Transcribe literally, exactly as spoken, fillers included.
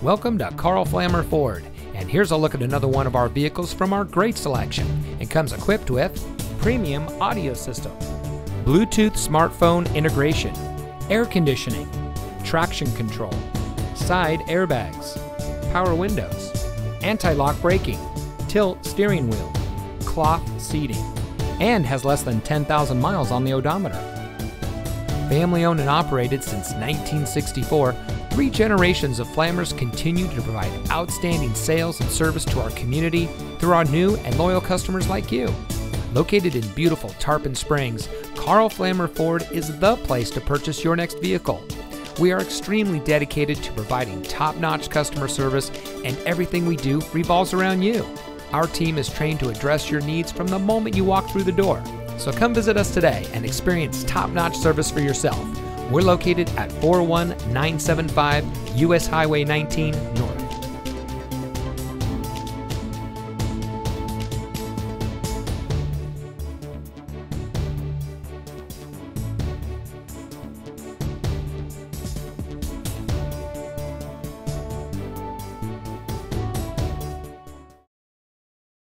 Welcome to Karl Flammer Ford, and here's a look at another one of our vehicles from our great selection. It comes equipped with premium audio system, Bluetooth smartphone integration, air conditioning, traction control, side airbags, power windows, anti-lock braking, tilt steering wheel, cloth seating, and has less than ten thousand miles on the odometer. Family owned and operated since nineteen sixty-four, three generations of Flammers continue to provide outstanding sales and service to our community through our new and loyal customers like you. Located in beautiful Tarpon Springs, Karl Flammer Ford is the place to purchase your next vehicle. We are extremely dedicated to providing top-notch customer service, and everything we do revolves around you. Our team is trained to address your needs from the moment you walk through the door. So come visit us today and experience top-notch service for yourself. We're located at four one nine seven five U S Highway nineteen North.